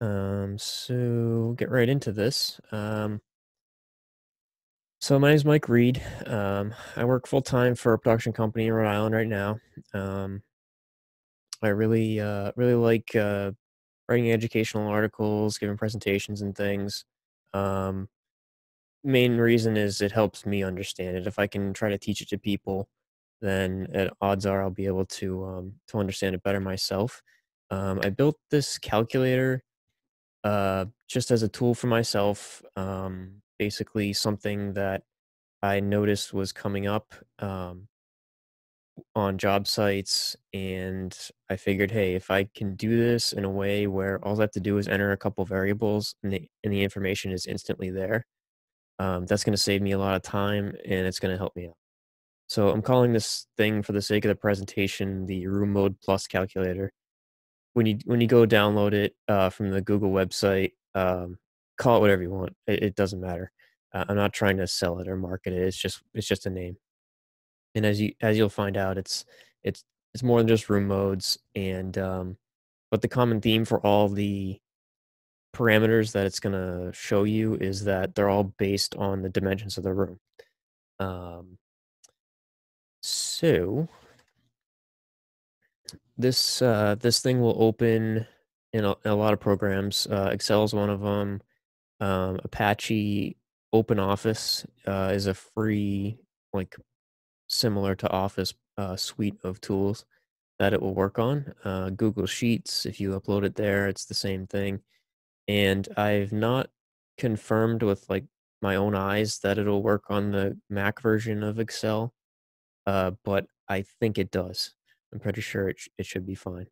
So get right into this. So my name is Mike Reed. I work full-time for a production company in Rhode Island right now. I really like writing educational articles, giving presentations and things. Main reason is it helps me understand it. If I can try to teach it to people, then odds are I'll be able to understand it better myself. I built this calculator just as a tool for myself, basically something that I noticed was coming up on job sites, and I figured, hey, if I can do this in a way where all I have to do is enter a couple variables and the information is instantly there, that's going to save me a lot of time and it's going to help me out. So I'm calling this thing, for the sake of the presentation, the Room Mode Plus Calculator. When you go download it from the Google website, call it whatever you want. It doesn't matter. I'm not trying to sell it or market it. It's just a name. And as you'll find out, it's more than just room modes. And but the common theme for all the parameters that it's going to show you is that they're all based on the dimensions of the room. So this this thing will open in a lot of programs. Excel is one of them. Apache OpenOffice is a free, like, similar to Office suite of tools that it will work on. Google Sheets, if you upload it there, it's the same thing. And I've not confirmed with, like, my own eyes that it'll work on the Mac version of Excel, but I think it does. I'm pretty sure it should be fine.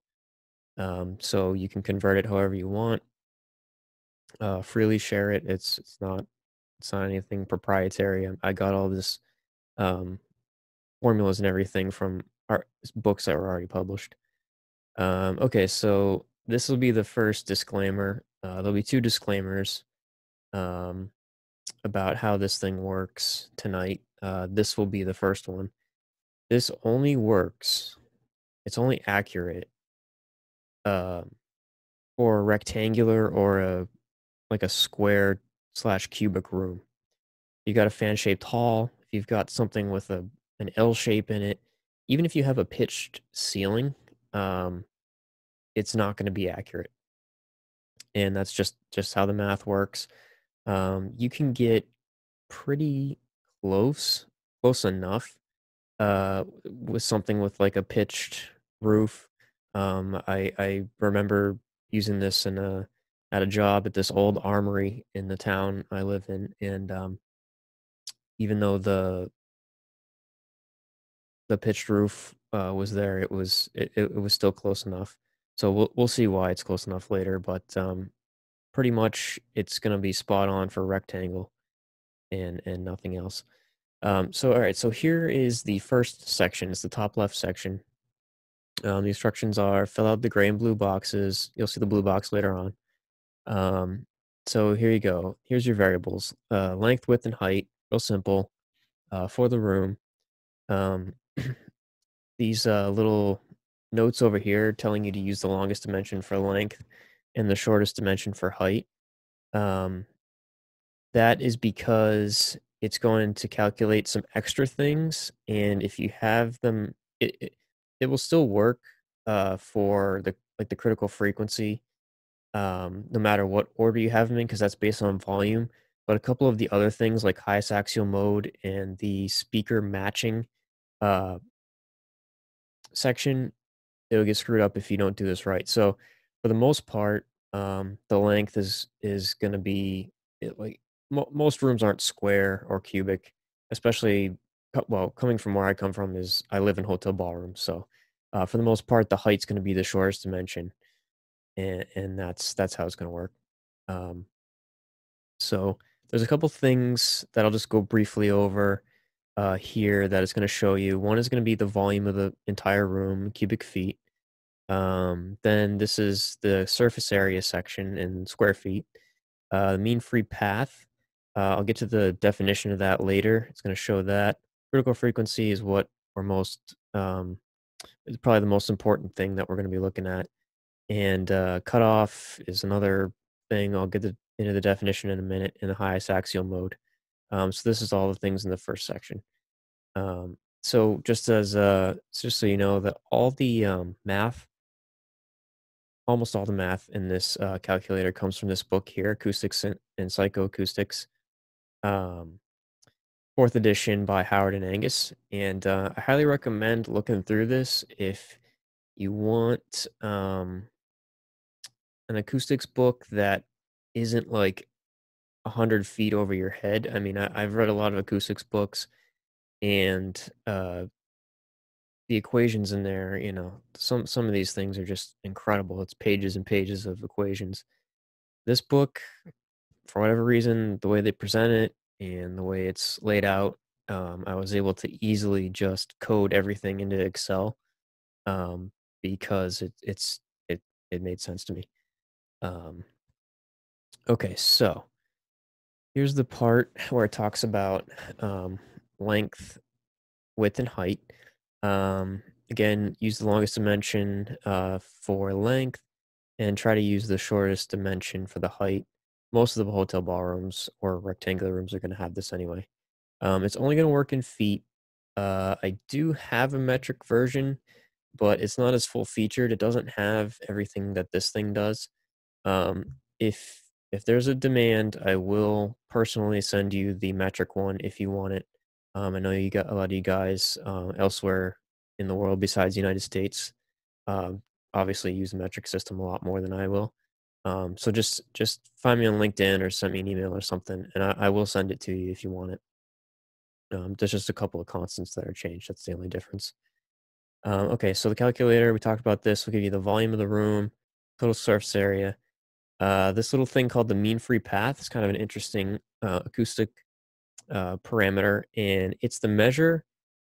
So you can convert it however you want, freely share it. It's not anything proprietary. I got all this formulas and everything from our books that were already published. Okay, so this will be the first disclaimer. There'll be two disclaimers about how this thing works tonight. This will be the first one. This only works, it's only accurate for a rectangular or like a square/cubic room. You got a fan-shaped hall, if you've got something with an L shape in it, even if you have a pitched ceiling, it's not going to be accurate. And that's just how the math works. You can get pretty close enough with something with, like, a pitched roof. I remember using this at a job at this old armory in the town I live in, and even though the pitched roof was there, it was still close enough. So we'll see why it's close enough later, but pretty much it's going to be spot on for rectangle and nothing else. So all right, so here is the first section. It's the top left section. The instructions are: fill out the gray and blue boxes. You'll see the blue box later on. So here you go. Here's your variables: length, width, and height. Real simple for the room. These little notes over here telling you to use the longest dimension for length and the shortest dimension for height. That is because it's going to calculate some extra things, and if you have them, it will still work for the critical frequency, no matter what order you have them in, because that's based on volume. But a couple of the other things, like highest axial mode and the speaker matching section, it'll get screwed up if you don't do this right. So for the most part, the length is going to be, like, most rooms aren't square or cubic, especially, well, coming from where I come from, is I live in hotel ballrooms. So for the most part, the height's going to be the shortest dimension, and that's how it's going to work. So there's a couple things that I'll just go briefly over here that it's going to show you. One is going to be the volume of the entire room, cubic feet. Then this is the surface area section in square feet. The mean free path. I'll get to the definition of that later. It's going to show that. Critical frequency is what we're most, it's probably the most important thing that we're going to be looking at. And cutoff is another thing. I'll get into the definition in a minute, in the highest axial mode. So this is all the things in the first section. So just as just so you know that all the math, almost all the math in this calculator comes from this book here, Acoustics and Psychoacoustics, 4th edition by Howard and Angus. And I highly recommend looking through this if you want an acoustics book that isn't like 100 feet over your head. I mean, I've read a lot of acoustics books, and the equations in there, you know, some of these things are just incredible. It's pages and pages of equations. This book, for whatever reason, the way they present it and the way it's laid out, I was able to easily just code everything into Excel because it made sense to me. Okay, so here's the part where it talks about length, width, and height. Again, use the longest dimension for length, and try to use the shortest dimension for the height. Most of the hotel ballrooms or rectangular rooms are going to have this anyway. It's only going to work in feet. I do have a metric version, but it's not as full-featured. It doesn't have everything that this thing does. If there's a demand, I will personally send you the metric one if you want it. I know you got a lot of you guys elsewhere in the world besides the United States, obviously use the metric system a lot more than I will. So just find me on LinkedIn or send me an email or something, and I will send it to you if you want it. There's just a couple of constants that are changed. That's the only difference. Okay, so the calculator, we talked about this. We'll give you the volume of the room, total surface area. This little thing called the mean free path is kind of an interesting acoustic parameter, and it's the measure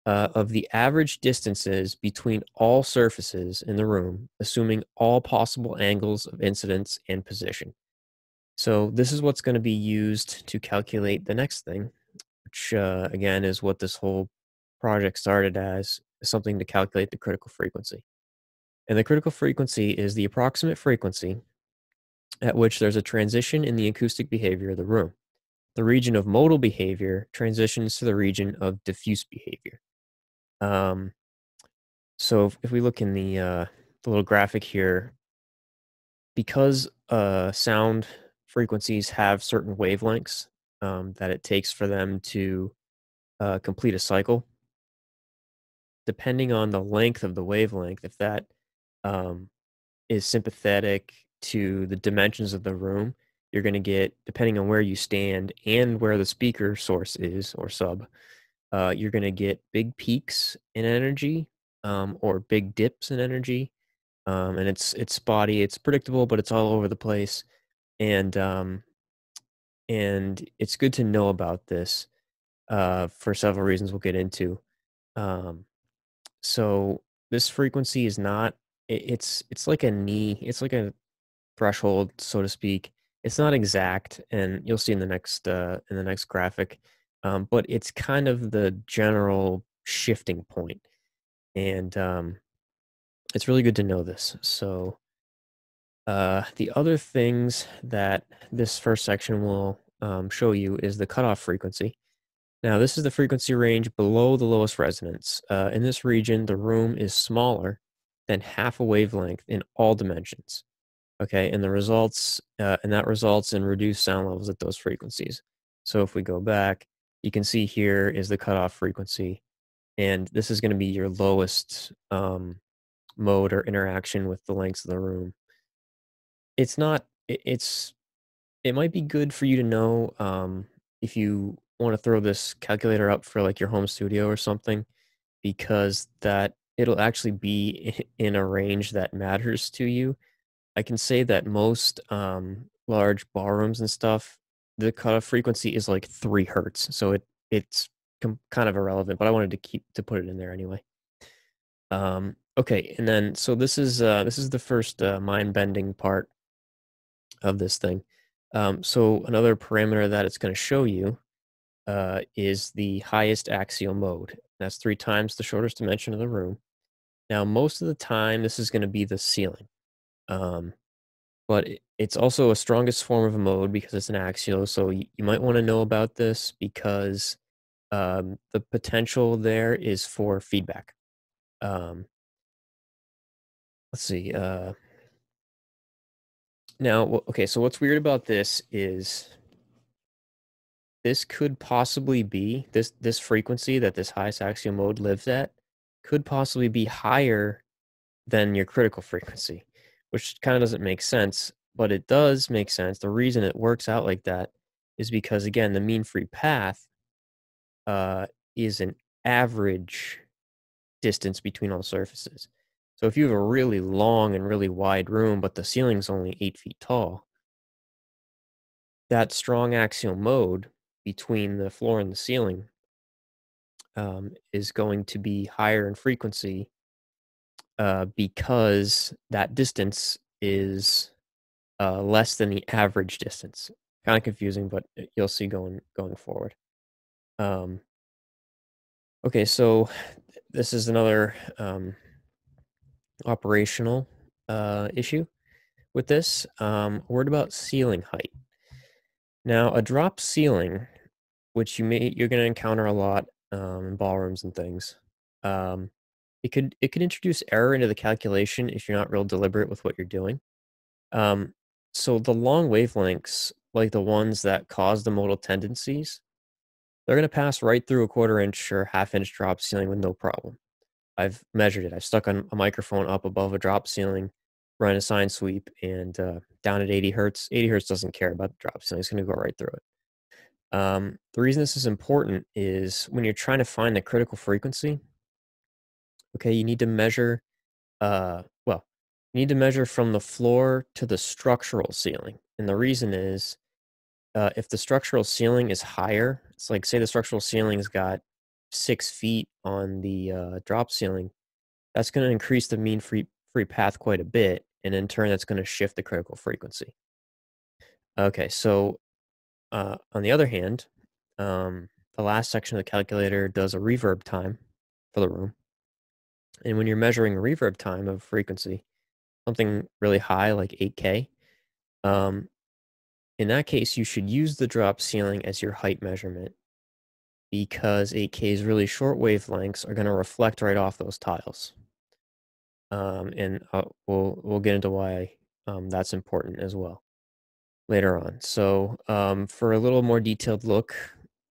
of the average distances between all surfaces in the room, assuming all possible angles of incidence and position. So this is what's going to be used to calculate the next thing, which again is what this whole project started as, something to calculate the critical frequency. And the critical frequency is the approximate frequency at which there's a transition in the acoustic behavior of the room. The region of modal behavior transitions to the region of diffuse behavior. So if we look in the little graphic here, because sound frequencies have certain wavelengths that it takes for them to complete a cycle, depending on the length of the wavelength, if that is sympathetic to the dimensions of the room, you're going to get, depending on where you stand and where the speaker source is or sub, you're going to get big peaks in energy or big dips in energy. And it's spotty, it's predictable, but it's all over the place. And it's good to know about this for several reasons we'll get into. So this frequency is not, it's like a knee, it's like a threshold, so to speak. It's not exact, and you'll see in the next graphic, but it's kind of the general shifting point, and it's really good to know this. So the other things that this first section will show you is the cutoff frequency. Now, this is the frequency range below the lowest resonance. In this region, the room is smaller than half a wavelength in all dimensions. Okay, and the results, and that results in reduced sound levels at those frequencies. So if we go back, you can see here is the cutoff frequency, and this is going to be your lowest mode or interaction with the lengths of the room. It's not, it might be good for you to know if you want to throw this calculator up for like your home studio or something, because that it'll actually be in a range that matters to you. I can say that most large ballrooms and stuff, the cutoff frequency is like 3 hertz, so it's kind of irrelevant. But I wanted to put it in there anyway. Okay, and then so this is the first mind-bending part of this thing. So another parameter that it's going to show you is the highest axial mode. That's 3 times the shortest dimension of the room. Now, most of the time, this is going to be the ceiling. But it's also a strongest form of a mode because it's an axial. So you might want to know about this because the potential there is for feedback. Let's see. Now, okay, so what's weird about this is this could possibly be, this frequency that this highest axial mode lives at could possibly be higher than your critical frequency, which kind of doesn't make sense, but it does make sense. The reason it works out like that is because, again, the mean free path is an average distance between all surfaces. So if you have a really long and really wide room, but the ceiling's only 8 feet tall, that strong axial mode between the floor and the ceiling is going to be higher in frequency because that distance is less than the average distance. Kind of confusing, but you'll see going forward. Okay, so this is another operational issue with this. Word about ceiling height. Now, a drop ceiling, which you're going to encounter a lot in ballrooms and things, it could introduce error into the calculation if you're not real deliberate with what you're doing. So the long wavelengths, like the ones that cause the modal tendencies, they're going to pass right through a 1/4-inch or 1/2-inch drop ceiling with no problem. I've measured it. I've stuck a microphone up above a drop ceiling, run a sine sweep, and down at 80 hertz. 80 hertz doesn't care about the drop ceiling. It's going to go right through it. The reason this is important is when you're trying to find the critical frequency, okay, you need to measure, you need to measure from the floor to the structural ceiling. And the reason is if the structural ceiling is higher, it's like, say the structural ceiling's got 6 feet on the drop ceiling, that's going to increase the mean free path quite a bit, and in turn that's going to shift the critical frequency. Okay, so on the other hand, the last section of the calculator does a reverb time for the room, and when you're measuring a reverb time of frequency, something really high like 8K, in that case you should use the drop ceiling as your height measurement, because 8K's really short wavelengths are going to reflect right off those tiles. And we'll get into why that's important as well later on. So for a little more detailed look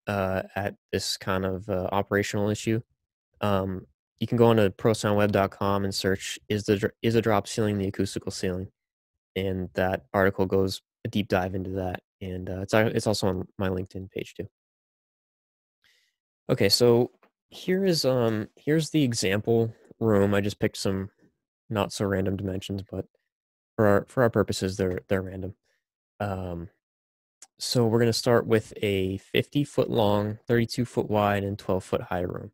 at this kind of operational issue, you can go on to prosoundweb.com and search, is a drop ceiling the acoustical ceiling? And that article goes a deep dive into that. And it's also on my LinkedIn page too. Okay, so here is here's the example room. I just picked some not so random dimensions, but for our purposes, they're random. So we're gonna start with a 50-foot long, 32-foot wide, and 12-foot high room.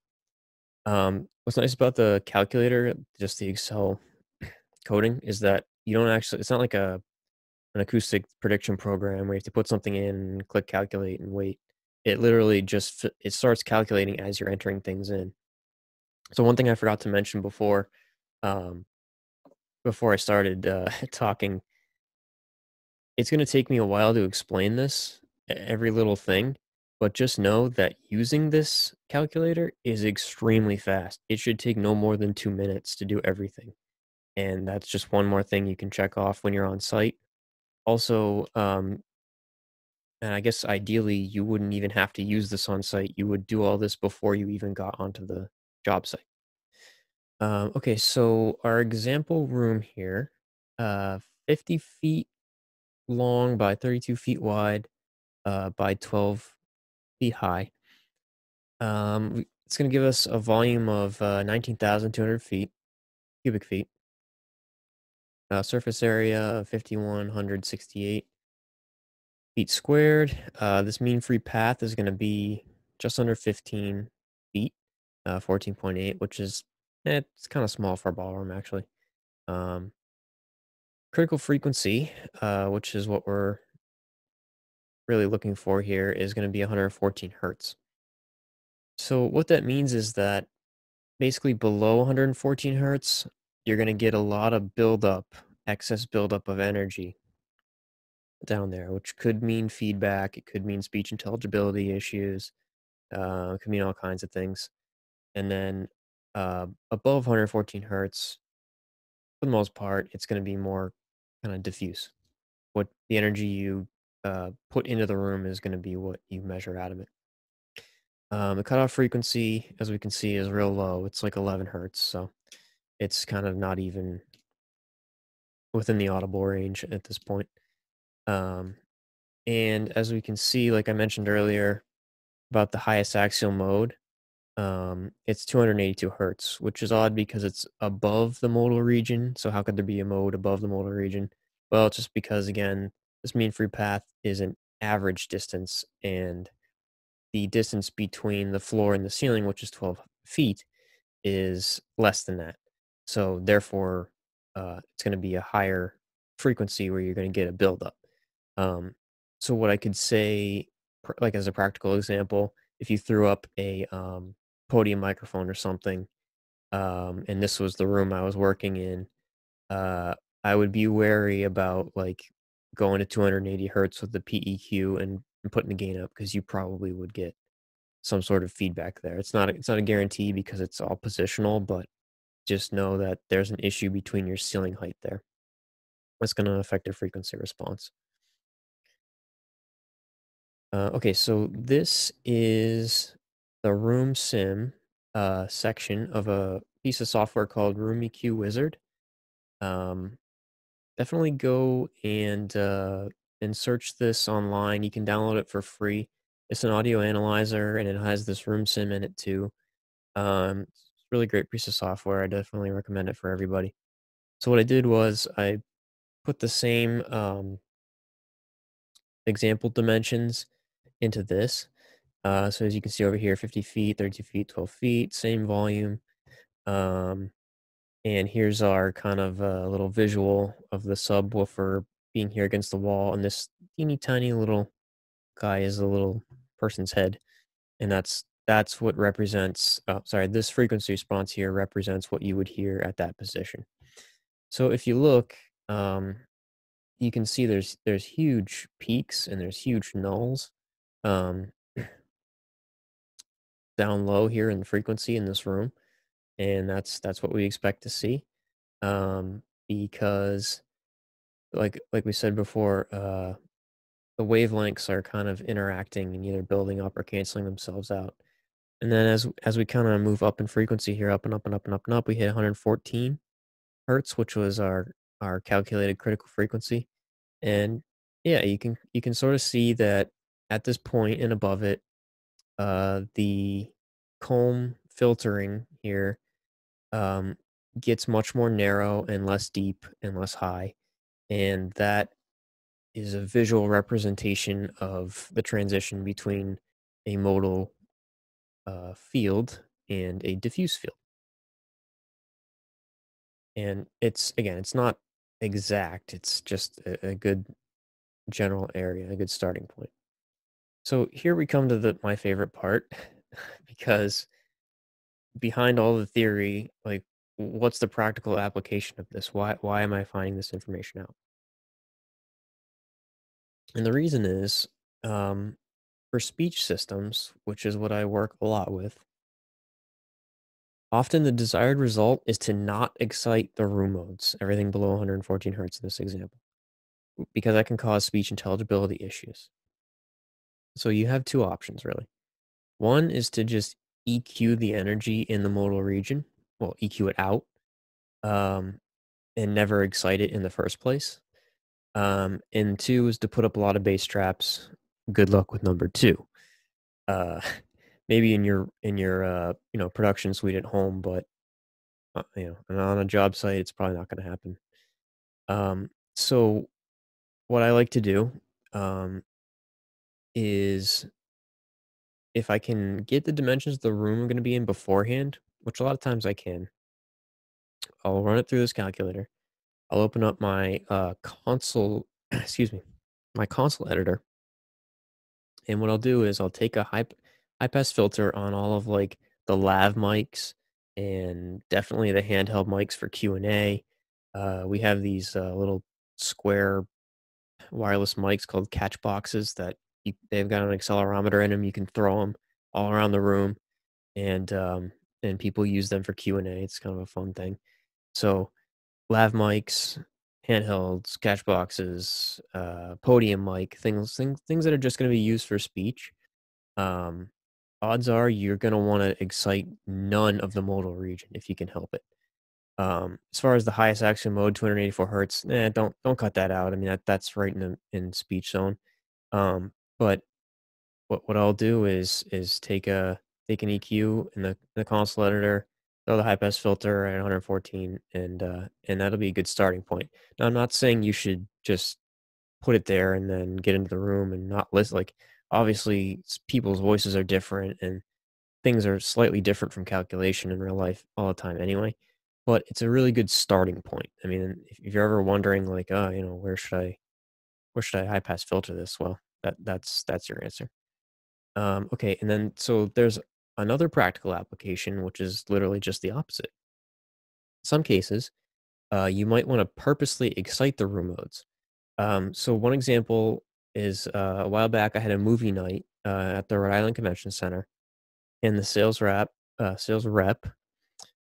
What's nice about the calculator, just the Excel coding, is that you don't actually, it's not like an acoustic prediction program where you have to put something in and click calculate and wait. It literally just, it starts calculating as you're entering things in. So one thing I forgot to mention before, before I started talking, it's going to take me a while to explain this, every little thing, but just know that using this calculator is extremely fast. It should take no more than 2 minutes to do everything. And that's just one more thing you can check off when you're on site. Also, and I guess ideally you wouldn't even have to use this on site. You would do all this before you even got onto the job site. Okay, so our example room here, 50 feet long by 32 feet wide by 12 feet high. It's going to give us a volume of 19,200 cubic feet. Surface area of 5,168. Feet squared. This mean free path is going to be just under 15 feet, 14.8, which is it's kind of small for a ballroom actually. Critical frequency, which is what we're really looking for here, is going to be 114 hertz. So what that means is that basically below 114 hertz, you're going to get a lot of buildup excess buildup of energy down there, which could mean feedback. It could mean speech intelligibility issues. It could mean all kinds of things. And then above 114 hertz, for the most part, it's going to be more kind of diffuse. What the energy you put into the room is going to be what you measure out of it. The cutoff frequency, as we can see, is real low. It's like 11 hertz, so it's kind of not even within the audible range at this point. And as we can see, like I mentioned earlier about the highest axial mode, it's 282 hertz, which is odd because it's above the modal region. So how could there be a mode above the modal region? Well, it's just because, again, this mean free path is an average distance, and the distance between the floor and the ceiling, which is 12 feet, is less than that. So therefore, it's going to be a higher frequency where you're going to get a buildup. So what I could say, like as a practical example, if you threw up a podium microphone or something, and this was the room I was working in, I would be wary about like going to 280 hertz with the PEQ and putting the gain up, because you probably would get some sort of feedback there. It's not a guarantee because it's all positional, but just know that there's an issue between your ceiling height there. That's going to affect your frequency response. Okay, so this is the Room Sim section of a piece of software called Room EQ Wizard. Definitely go and search this online. You can download it for free. It's an audio analyzer, and it has this Room Sim in it too. It's a really great piece of software. I definitely recommend it for everybody. So what I did was I put the same example dimensions into this. So as you can see over here, 50 feet, 32 feet, 12 feet, same volume. And here's our kind of little visual of the subwoofer being here against the wall. And this teeny tiny little guy is a little person's head. And that's what represents, sorry, this frequency response here represents what you would hear at that position. So if you look, you can see there's huge peaks and there's huge nulls down low here in the frequency in this room, and that's what we expect to see, because like we said before, the wavelengths are kind of interacting and either building up or canceling themselves out. And then as we kind of move up in frequency here, up and up and up and up and up, we hit 114 hertz, which was our calculated critical frequency. And yeah, you can sort of see that at this point and above it, the comb filtering here gets much more narrow and less deep and less high, and that is a visual representation of the transition between a modal field and a diffuse field. And it's, again, it's not exact. It's just a good general area, a good starting point. So here we come to my favorite part, because behind all the theory, like, what's the practical application of this? Why am I finding this information out? And the reason is, for speech systems, which is what I work a lot with, often the desired result is to not excite the room modes, everything below 114 hertz in this example, because that can cause speech intelligibility issues. So you have two options, really. One is to just EQ the energy in the modal region, well, EQ it out, and never excite it in the first place. And two is to put up a lot of bass traps. Good luck with number two. Maybe in your you know, production suite at home, but you know, on a job site, it's probably not going to happen. So what I like to do is, if I can get the dimensions of the room I'm going to be in beforehand, which a lot of times I can, I'll run it through this calculator. I'll open up my console, excuse me, my console editor, and what I'll do is I'll take a high pass filter on all of like the lav mics and definitely the handheld mics for Q&A, We have these little square wireless mics called catch boxes that they've got an accelerometer in them. You can throw them all around the room, and people use them for Q&A. It's kind of a fun thing. So lav mics, handhelds, catch boxes, podium mic, things that are just going to be used for speech. Odds are you're going to want to excite none of the modal region if you can help it. As far as the highest action mode, 284 hertz, don't cut that out. I mean, that's right in the speech zone. But what I'll do is take an EQ in the console editor, throw the high pass filter at 114, and that'll be a good starting point. Now, I'm not saying you should just put it there and then get into the room and not listen. Like, obviously, people's voices are different, and things are slightly different from calculation in real life all the time anyway. But it's a really good starting point. I mean, if you're ever wondering, like, oh, you know, where should I high pass filter this? Well, that's your answer. Okay, and then so there's another practical application, which is literally just the opposite. In some cases, you might want to purposely excite the room modes. So one example is a while back I had a movie night at the Rhode Island Convention Center, and the sales rep,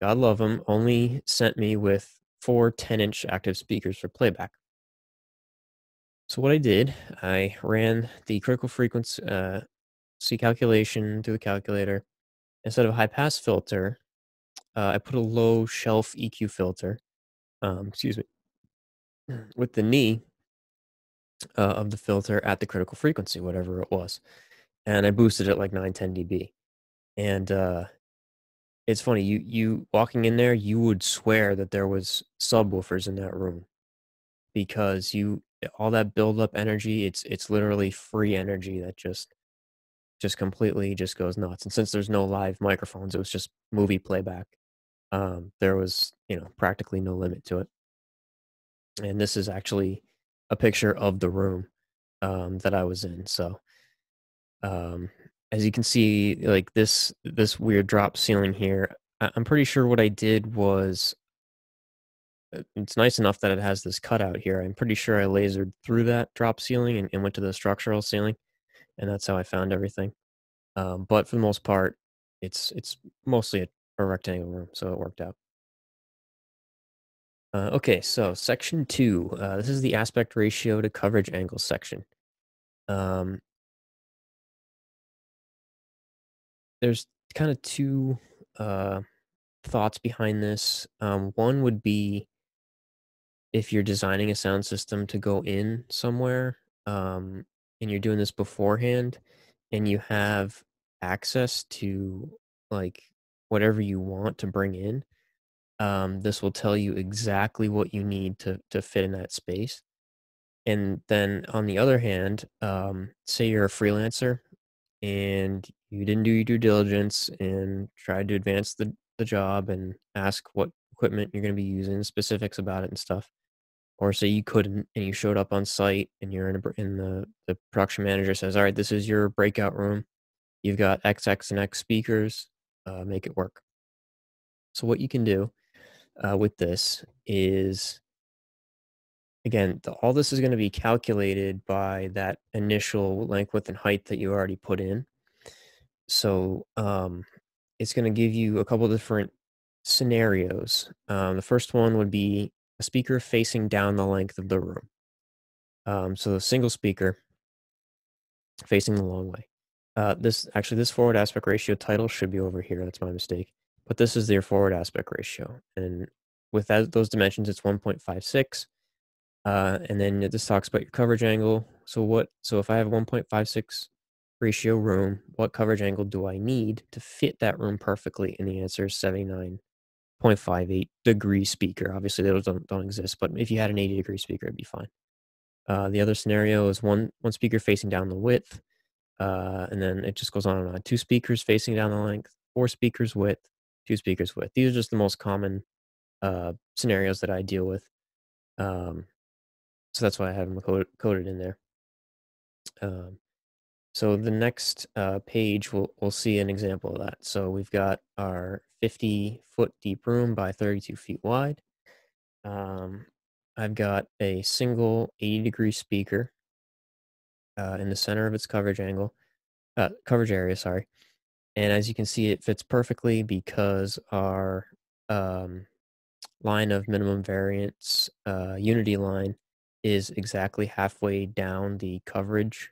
God love him, only sent me with 4 10-inch active speakers for playback. So what I did, I ran the critical frequency calculation through the calculator. Instead of high pass filter, I put a low shelf EQ filter, excuse me, with the knee of the filter at the critical frequency, whatever it was. And I boosted it like 910 dB. And it's funny, you walking in there, you would swear that there was subwoofers in that room, because all that build-up energy, it's literally free energy that just completely just goes nuts. And since there's no live microphones, it was just movie playback. There was, you know, practically no limit to it. And this is actually a picture of the room that I was in. So as you can see, like this weird drop ceiling here, I'm pretty sure what I did was, it's nice enough that it has this cutout here. I'm pretty sure I lasered through that drop ceiling and went to the structural ceiling, and that's how I found everything. But for the most part, it's mostly a rectangle room, so it worked out. Okay, so section 2. This is the aspect ratio to coverage angle section. There's kind of two thoughts behind this. One would be if you're designing a sound system to go in somewhere, and you're doing this beforehand, and you have access to like whatever you want to bring in, this will tell you exactly what you need to fit in that space. And then on the other hand, say you're a freelancer and you didn't do your due diligence and tried to advance the job and ask what equipment you're going to be using, specifics about it and stuff. Or say you couldn't and you showed up on site, and you're the production manager says, all right, this is your breakout room. You've got X and X speakers, make it work. So what you can do with this is, again, all this is going to be calculated by that initial length, width, and height that you already put in. So it's going to give you a couple different scenarios. The first one would be a speaker facing down the length of the room. So the single speaker facing the long way. This forward aspect ratio title should be over here. That's my mistake. But this is their forward aspect ratio. And with those dimensions, it's 1.56. And then this talks about your coverage angle. So if I have a 1.56 ratio room, what coverage angle do I need to fit that room perfectly? And the answer is 79.58 degree speaker. Obviously, those don't exist, but if you had an 80 degree speaker, it'd be fine. The other scenario is one speaker facing down the width, and then it just goes on and on. 2 speakers facing down the length, 4 speakers width, 2 speakers width. These are just the most common scenarios that I deal with. So that's why I have them coded in there. So the next page, we'll see an example of that. So we've got our 50-foot deep room by 32 feet wide. I've got a single 80-degree speaker in the center of its coverage area, sorry. And as you can see, it fits perfectly because our line of minimum variance unity line is exactly halfway down the coverage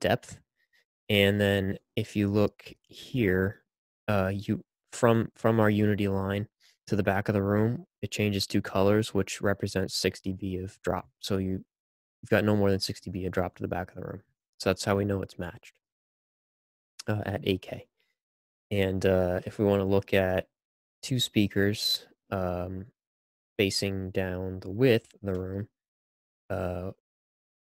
depth. And then if you look here, from our unity line to the back of the room, it changes two colors, which represents 60 dB of drop. So you've got no more than 60 dB of drop to the back of the room. So that's how we know it's matched at 8K. And if we want to look at two speakers facing down the width of the room,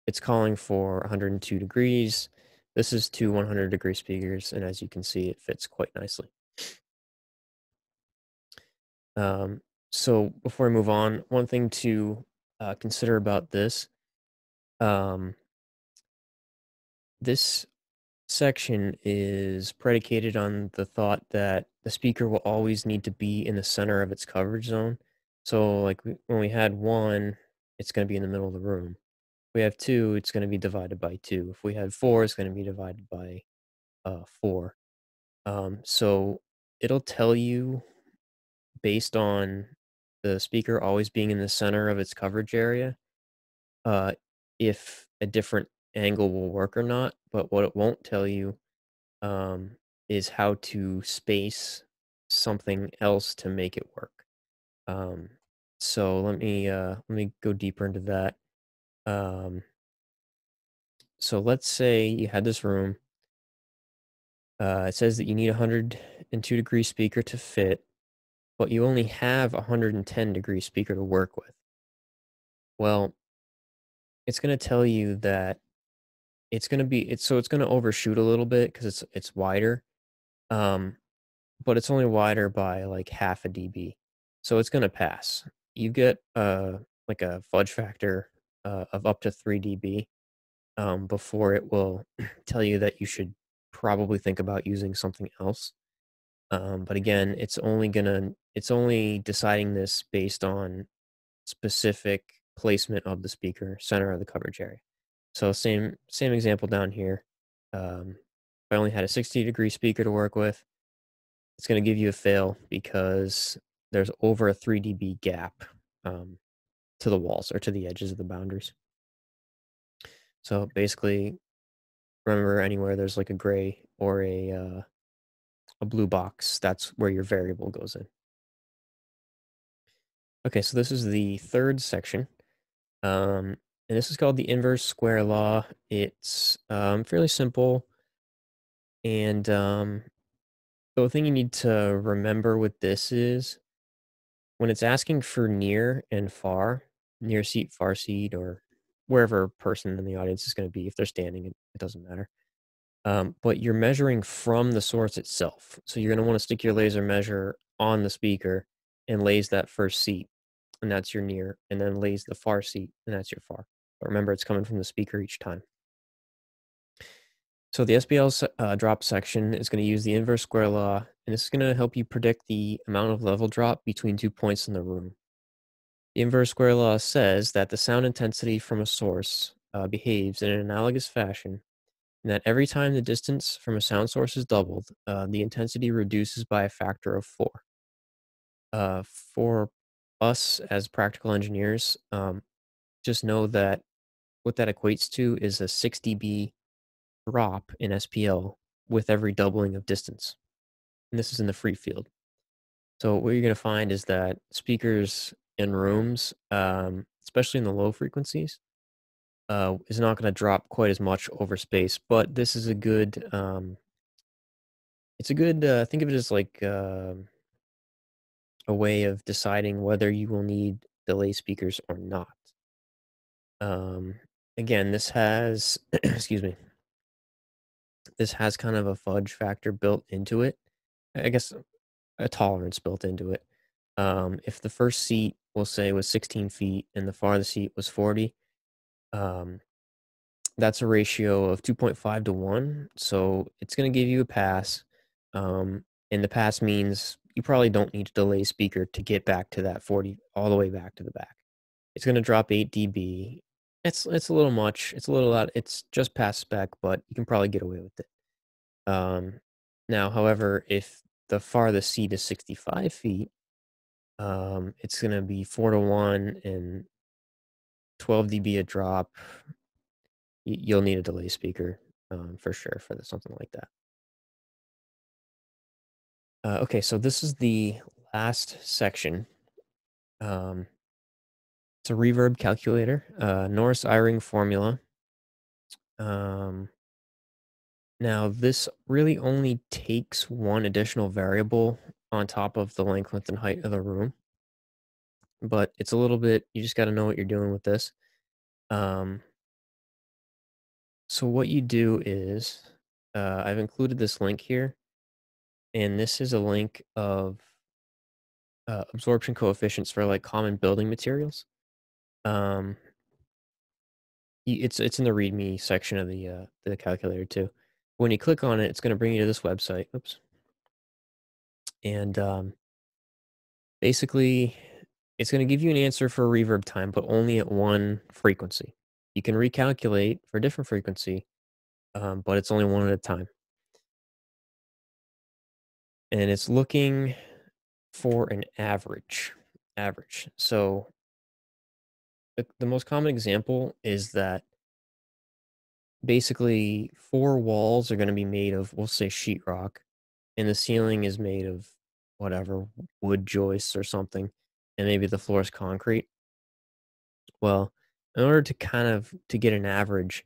it's calling for 102 degrees. This is two 100-degree speakers, and as you can see, it fits quite nicely. So before I move on, one thing to consider about this, this section is predicated on the thought that the speaker will always need to be in the center of its coverage zone. So like when we had one, it's going to be in the middle of the room. If we have two, it's going to be divided by two. If we had four, it's going to be divided by four. So it'll tell you, based on the speaker always being in the center of its coverage area, if a different angle will work or not. But what it won't tell you is how to space something else to make it work. So let me go deeper into that. So let's say you had this room. It says that you need a 102-degree speaker to fit, but you only have a 110-degree speaker to work with. Well, it's going to tell you that it's going to overshoot a little bit because it's wider, but it's only wider by like half a dB, so it's going to pass. You get like a fudge factor of up to 3 dB before it will tell you that you should probably think about using something else. But again, it's only deciding this based on specific placement of the speaker, center of the coverage area. So same example down here. If I only had a 60-degree speaker to work with, it's going to give you a fail because there's over a 3 dB gap to the walls or to the edges of the boundaries. So basically, remember, anywhere there's like a gray or a blue box, that's where your variable goes in. Okay, so this is the third section, and this is called the inverse square law. It's fairly simple, and the thing you need to remember with this is when it's asking for near and far, near seat, far seat, or wherever a person in the audience is going to be, if they're standing, it doesn't matter. But you're measuring from the source itself. So you're going to want to stick your laser measure on the speaker and laze that first seat, and that's your near, and then laze the far seat, and that's your far. But remember, it's coming from the speaker each time. So the SPL drop section is going to use the inverse square law, and this is going to help you predict the amount of level drop between two points in the room. The inverse square law says that the sound intensity from a source behaves in an analogous fashion, and that every time the distance from a sound source is doubled, the intensity reduces by a factor of 4. For us as practical engineers, just know that what that equates to is a 6 dB drop in SPL with every doubling of distance. And this is in the free field. So what you're going to find is that speakers in rooms, especially in the low frequencies, is not going to drop quite as much over space, but this is a good, think of it as like a way of deciding whether you will need delay speakers or not. Again, this has, excuse me, this has kind of a fudge factor built into it, I guess a tolerance built into it. If the first seat, we'll say, was 16 feet and the farthest seat was 40, that's a ratio of 2.5 to 1, so it's going to give you a pass, and the pass means you probably don't need to delay speaker to get back to that 40 all the way back to the back. It's going to drop 8 dB. It's a little much. It's a little out. It's just past spec, but you can probably get away with it. Now, however, if the farthest seat is 65 feet, it's going to be 4 to 1 and 12 dB a drop. You'll need a delay speaker for sure for something like that. Okay, so this is the last section. It's a reverb calculator, Norris-Eyring formula. Now, this really only takes one additional variable on top of the length, width, and height of the room. But it's a little bit, you just got to know what you're doing with this. So what you do is, I've included this link here. And this is a link of absorption coefficients for like common building materials. It's in the README section of the calculator too. When you click on it, it's going to bring you to this website. Oops. And basically, it's going to give you an answer for reverb time, but only at one frequency. You can recalculate for a different frequency, but it's only one at a time. And it's looking for an average. So the most common example is that basically 4 walls are going to be made of, we'll say, sheetrock, and the ceiling is made of whatever, wood joists or something, and maybe the floor is concrete. Well, in order to kind of to get an average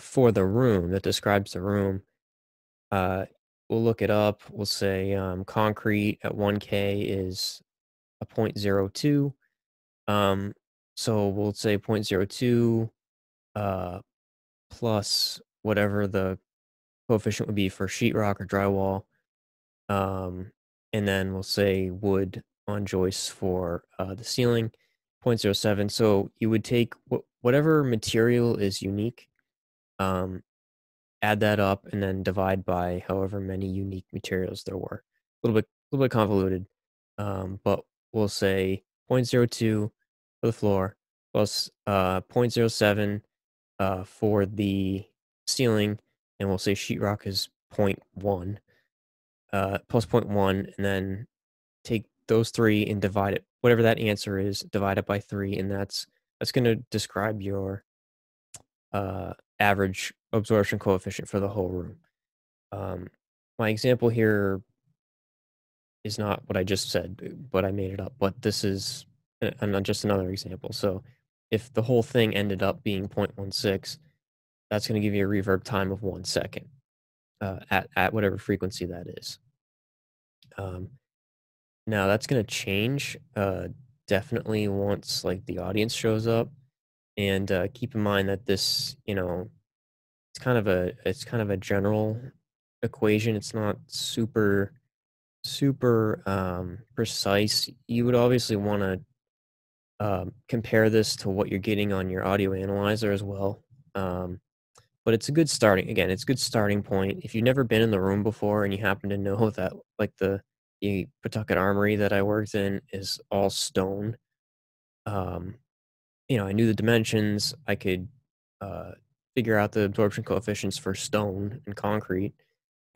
for the room that describes the room, we'll look it up. We'll say concrete at 1K is a 0.02. So we'll say 0.02 plus whatever the coefficient would be for sheetrock or drywall. And then we'll say wood on joists for the ceiling, 0.07. So you would take whatever material is unique, add that up, and then divide by however many unique materials there were. A little bit convoluted, but we'll say 0.02 for the floor plus 0.07 for the ceiling, and we'll say sheetrock is 0.1 plus 0.1, and then take those 3 and divide it. Whatever that answer is, divide it by 3, and that's going to describe your average absorption coefficient for the whole room. My example here is not what I just said, but I made it up. But this is just another example. So if the whole thing ended up being 0.16, that's going to give you a reverb time of 1 second at whatever frequency that is. Now that's going to change definitely once like the audience shows up. And keep in mind that this, you know, it's kind of a general equation. It's not super precise. You would obviously want to compare this to what you're getting on your audio analyzer as well. But it's a good starting. Again, it's a good starting point. If you've never been in the room before and you happen to know that, like the Pawtucket Armory that I worked in is all stone. You know, I knew the dimensions. I could figure out the absorption coefficients for stone and concrete,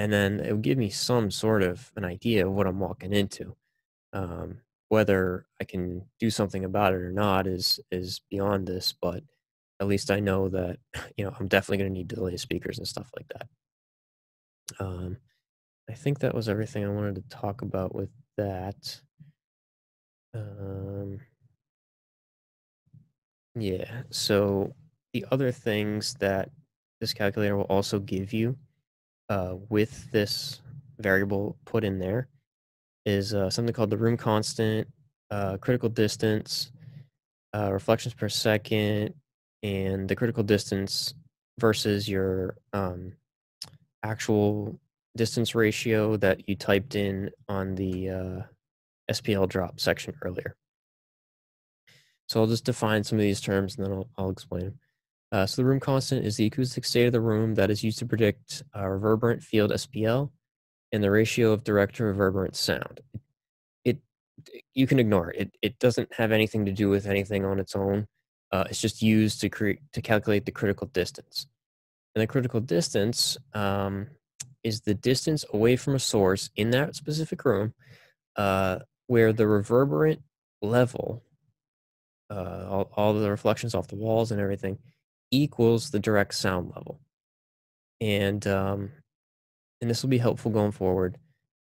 and then it would give me some sort of an idea of what I'm walking into. Whether I can do something about it or not is beyond this, but at least I know that, you know, I'm definitely going to need delay speakers and stuff like that. I think that was everything I wanted to talk about with that. Yeah, so the other things that this calculator will also give you with this variable put in there is something called the room constant, critical distance, reflections per second, and the critical distance versus your actual distance ratio that you typed in on the SPL drop section earlier. So I'll just define some of these terms and then I'll explain them. So the room constant is the acoustic state of the room that is used to predict reverberant field SPL and the ratio of direct to reverberant sound. you can ignore it. It doesn't have anything to do with anything on its own. It's just used to calculate the critical distance. And the critical distance is the distance away from a source in that specific room where the reverberant level, all the reflections off the walls and everything, equals the direct sound level. And this will be helpful going forward.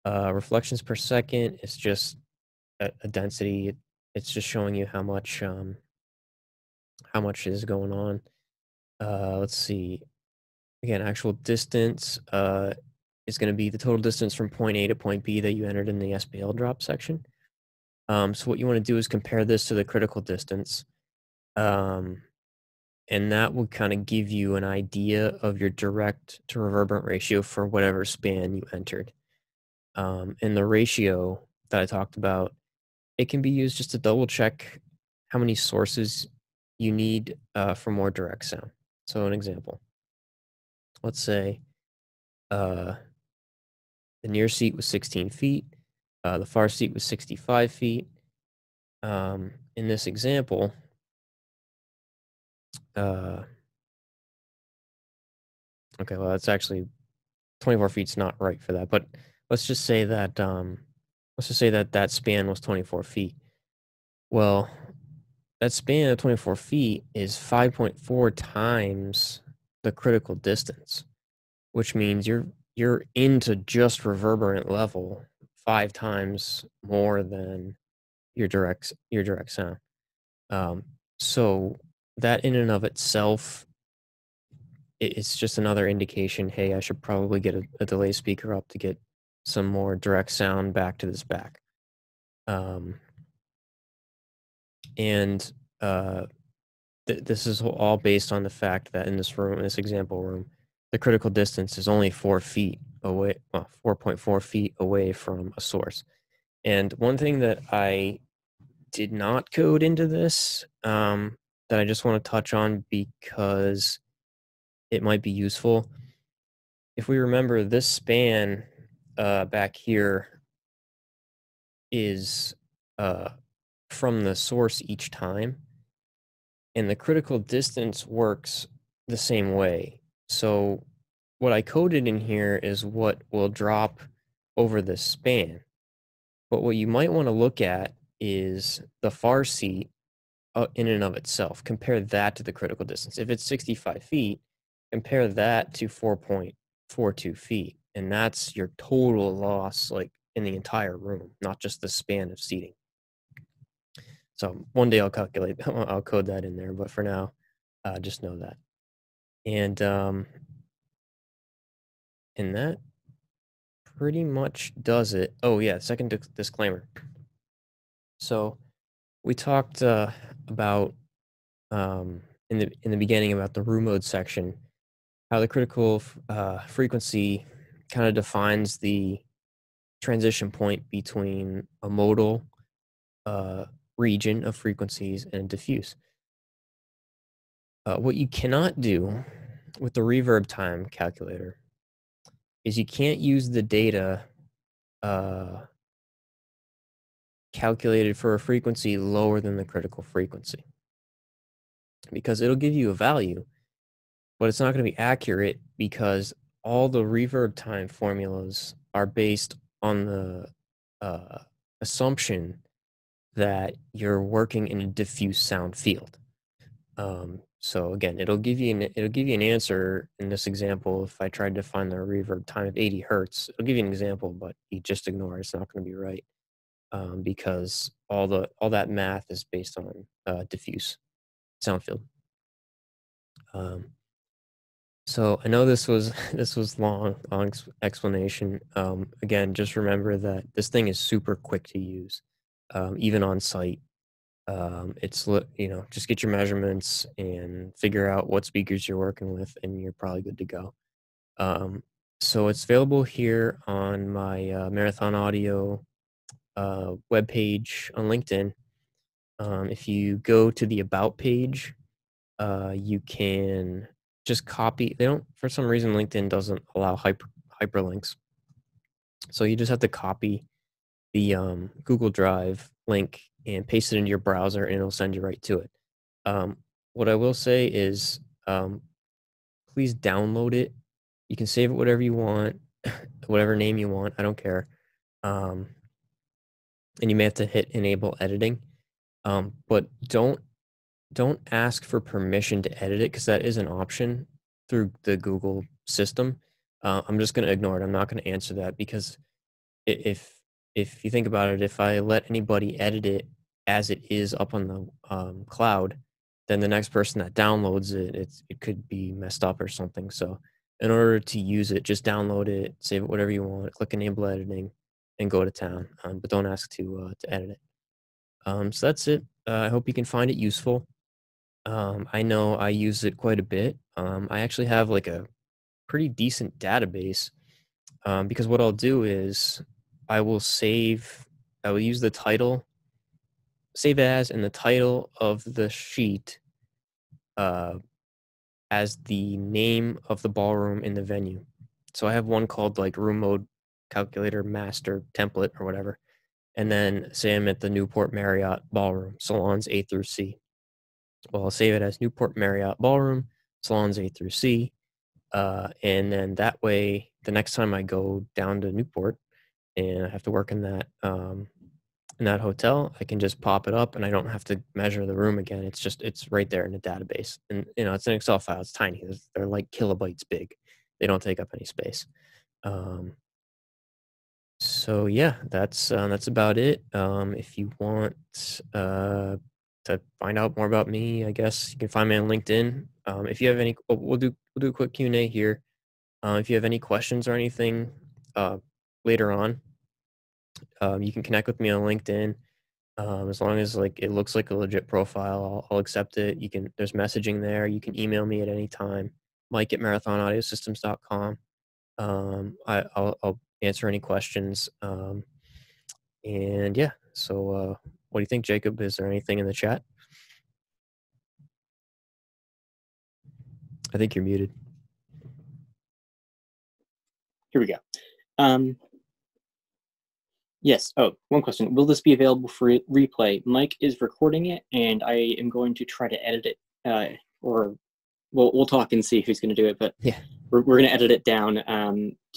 Reflections per second is just a density. It's just showing you how much is going on. Let's see. Again, actual distance is going to be the total distance from point A to point B that you entered in the SPL drop section. So what you want to do is compare this to the critical distance. And that will kind of give you an idea of your direct to reverberant ratio for whatever span you entered. And the ratio that I talked about, it can be used just to double check how many sources you need for more direct sound. So an example, let's say the near seat was 16 feet, the far seat was 65 feet. In this example, okay, well, that's actually 24 feet's not right for that, but let's just say that that span was 24 feet. Well, that span of 24 feet is 5.4 times the critical distance, which means you're into just reverberant level 5 times more than your direct sound. So that in and of itself, it's just another indication, hey, I should probably get a delay speaker up to get some more direct sound back to this back. This is all based on the fact that in this room, in this example room, the critical distance is only 4 feet away, well, 4.4 feet away from a source. And one thing that I did not code into this, that I just want to touch on because it might be useful. If we remember, this span back here is from the source each time, and the critical distance works the same way. So what I coded in here is what will drop over this span. But what you might want to look at is the far seat in and of itself. Compare that to the critical distance. If it's 65 feet, compare that to 4.42 feet. And that's your total loss, like in the entire room, not just the span of seating. So one day I'll calculate, I'll code that in there, but for now, just know that. And that pretty much does it. Oh yeah, second disclaimer. So we talked about in the beginning about the room mode section, how the critical frequency kind of defines the transition point between a modal region of frequencies and diffuse. What you cannot do with the reverb time calculator is you can't use the data calculated for a frequency lower than the critical frequency, because it'll give you a value, but it's not going to be accurate because all the reverb time formulas are based on the assumption that you're working in a diffuse sound field. So again, it'll give you an answer in this example. If I tried to find the reverb time of 80 hertz, it'll give you an example, but you just ignore it. It's not going to be right because all that math is based on diffuse sound field. So I know this was long explanation. Again, just remember that this thing is super quick to use, even on site. It's, you know, just get your measurements and figure out what speakers you're working with, and you're probably good to go. So it's available here on my Marathon Audio webpage on LinkedIn. If you go to the About page, you can just copy. They don't, for some reason, LinkedIn doesn't allow hyperlinks. So you just have to copy the Google Drive link and paste it into your browser, and it'll send you right to it. What I will say is please download it. You can save it whatever you want, whatever name you want. I don't care. And you may have to hit enable editing, but don't ask for permission to edit it, because that is an option through the Google system. I'm just going to ignore it. I'm not going to answer that, because if you think about it, if I let anybody edit it as it is up on the cloud, then the next person that downloads it, it could be messed up or something. So in order to use it, just download it, save it whatever you want, click enable editing, and go to town. But don't ask to edit it. So that's it. I hope you can find it useful. I know I use it quite a bit. I actually have like a pretty decent database, because what I'll do is I will use the title, save as, and the title of the sheet as the name of the ballroom in the venue. So I have one called like Room Mode Calculator Master Template or whatever. And then say I'm at the Newport Marriott Ballroom, Salons A through C. Well, I'll save it as Newport Marriott Ballroom, Salons A through C. And then that way, the next time I go down to Newport and I have to work in that hotel, I can just pop it up and I don't have to measure the room again. It's just, it's right there in the database. And, you know, it's an Excel file. It's tiny. They're like kilobytes big. They don't take up any space. So yeah, that's about it. If you want to find out more about me, I guess you can find me on LinkedIn. If you have any, we'll do a quick Q&A here. If you have any questions or anything later on, you can connect with me on LinkedIn. As long as like it looks like a legit profile, I'll accept it. You can, there's messaging there. You can email me at any time, mike@marathonaudio systems.com. I'll answer any questions. And yeah, so what do you think, Jacob? Is there anything in the chat? I think you're muted. Here we go. Yes. Oh, one question. Will this be available for replay? Mike is recording it, and I am going to try to edit it, or we'll talk and see who's going to do it. But yeah, we're going to edit it down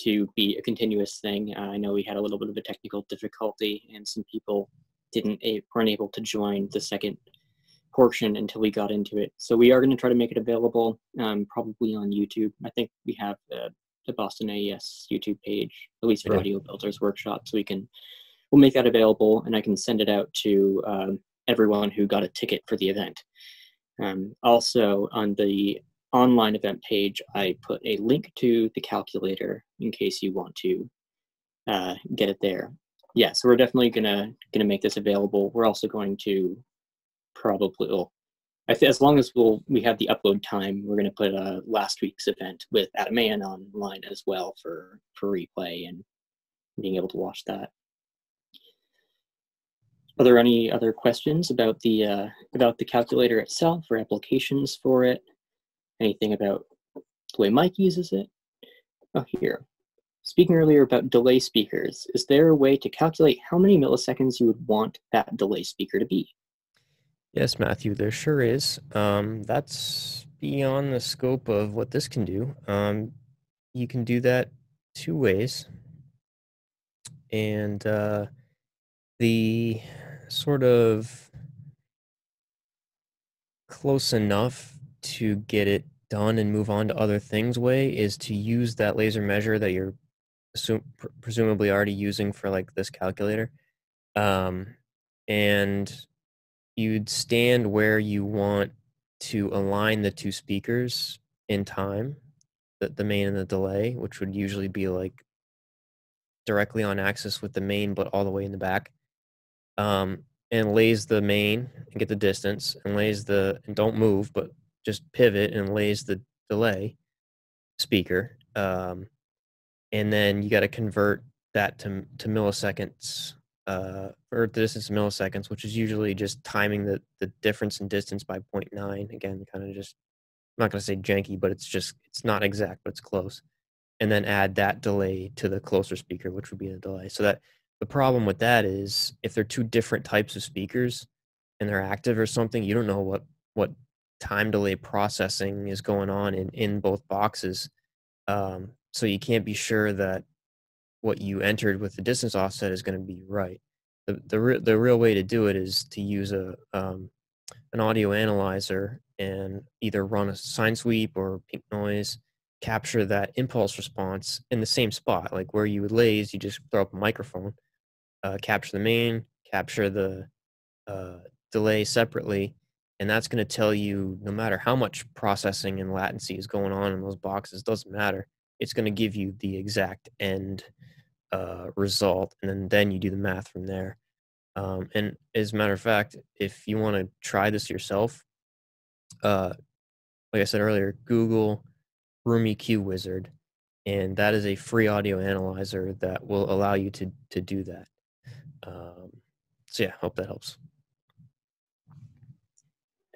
to be a continuous thing. I know we had a little bit of a technical difficulty, and some people weren't able to join the second portion until we got into it. So we are going to try to make it available, probably on YouTube. I think we have the Boston AES YouTube page, at least for Audio Builders Workshop. So we'll make that available, and I can send it out to everyone who got a ticket for the event. Also on the online event page, I put a link to the calculator in case you want to get it there. Yeah, so we're definitely gonna make this available. We're also going to probably, as long as we have the upload time, we're going to put last week's event with Adam Mann online as well for replay and being able to watch that. Are there any other questions about the calculator itself or applications for it? Anything about the way Mike uses it? Oh, here. Speaking earlier about delay speakers, is there a way to calculate how many milliseconds you would want that delay speaker to be? Yes, Matthew, there sure is. That's beyond the scope of what this can do. You can do that two ways. And the sort of close enough to get it done and move on to other things way is to use that laser measure that you're presumably already using for like this calculator. And you'd stand where you want to align the two speakers in time, the main and the delay, which would usually be like directly on axis with the main, but all the way in the back, and lays the main and get the distance, and lays the, and don't move, but just pivot and lays the delay speaker. And then you got to convert that to milliseconds, or the distance in milliseconds, which is usually just timing the difference in distance by 0.9. Again, kind of just, I'm not going to say janky, but it's just, it's not exact, but it's close. And then add that delay to the closer speaker, which would be the delay. So that The problem with that is if they're two different types of speakers and they're active or something, you don't know what time delay processing is going on in both boxes. So you can't be sure that what you entered with the distance offset is going to be right. The real way to do it is to use a an audio analyzer and either run a sine sweep or pink noise, capture that impulse response in the same spot, like where you would laze. You just throw up a microphone, capture the main, capture the delay separately, and that's going to tell you, no matter how much processing and latency is going on in those boxes, doesn't matter. It's going to give you the exact end result, and then you do the math from there. And as a matter of fact, if you want to try this yourself, like I said earlier, Google Room EQ Wizard, and that is a free audio analyzer that will allow you to do that. So yeah, hope that helps.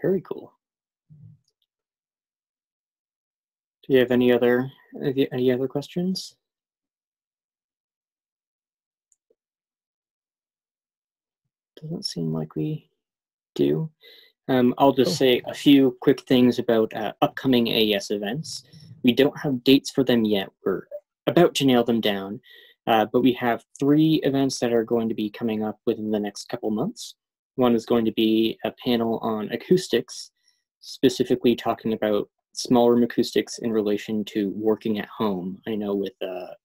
Very cool. Do you have any other questions? Doesn't seem like we do. I'll just say a few quick things about upcoming AES events. We don't have dates for them yet. We're about to nail them down, but we have 3 events that are going to be coming up within the next couple months. One is going to be a panel on acoustics, specifically talking about small room acoustics in relation to working at home. I know with the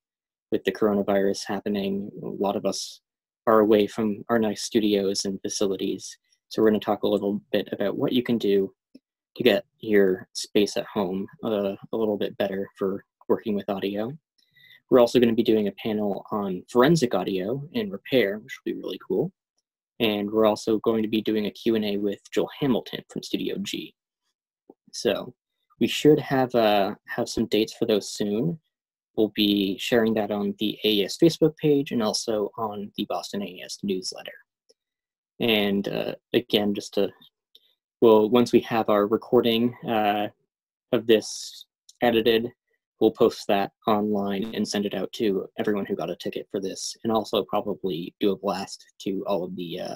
coronavirus happening, a lot of us are away from our nice studios and facilities. So we're going to talk a little bit about what you can do to get your space at home a little bit better for working with audio. We're also going to be doing a panel on forensic audio and repair, which will be really cool. And we're also going to be doing a Q&A with Joel Hamilton from Studio G. So we should have some dates for those soon. We'll be sharing that on the AES Facebook page and also on the Boston AES newsletter. And again, just to, well, once we have our recording of this edited, we'll post that online and send it out to everyone who got a ticket for this, and also probably do a blast to all of the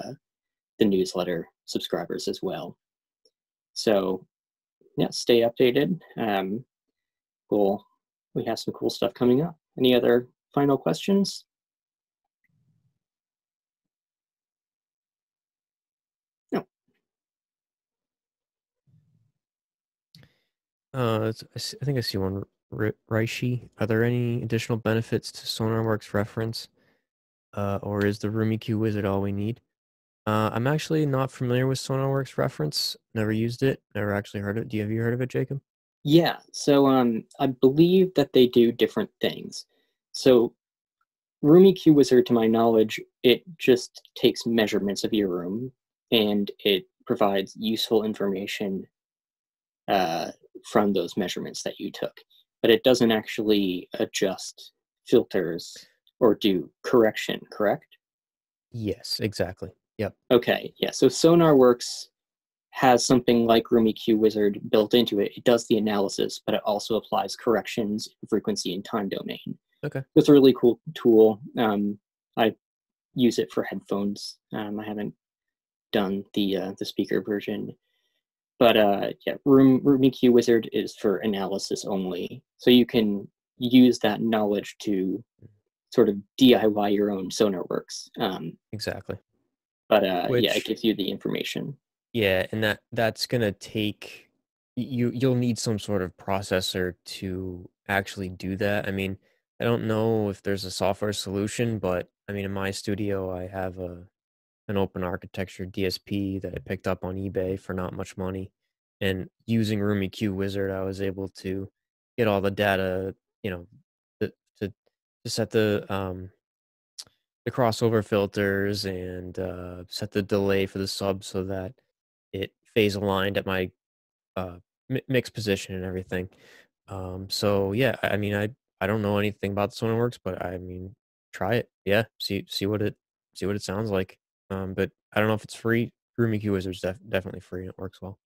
newsletter subscribers as well. So yeah, stay updated. We have some cool stuff coming up. Any other final questions? I think I see one. Reishi, are there any additional benefits to Sonarworks reference, or is the Room EQ Wizard all we need? I'm actually not familiar with Sonarworks reference. Never used it. Never actually heard it. Have you heard of it, Jacob? Yeah. So I believe that they do different things. So Room EQ Wizard, to my knowledge, it just takes measurements of your room and it provides useful information from those measurements that you took, but it doesn't actually adjust filters or do correction, correct? Yes, exactly. Yep. Okay, yeah, so Sonarworks has something like Room EQ Wizard built into it. It does the analysis, but it also applies corrections, frequency, and time domain. Okay. It's a really cool tool. I use it for headphones. I haven't done the speaker version. But yeah, Room EQ Wizard is for analysis only. So you can use that knowledge to sort of DIY your own Sonarworks. Exactly. But yeah, it gives you the information. Yeah, and that's gonna take you'll need some sort of processor to actually do that. I mean, I don't know if there's a software solution, but I mean, in my studio, I have an open architecture DSP that I picked up on eBay for not much money, and using Room EQ Wizard, I was able to get all the data, you know, to set the crossover filters and set the delay for the sub so that it phase aligned at my mix position and everything. So yeah, I mean, I don't know anything about the Sonarworks, but I mean, try it. Yeah, see what it sounds like. But I don't know if it's free. Room EQ Wizard's definitely free and it works well.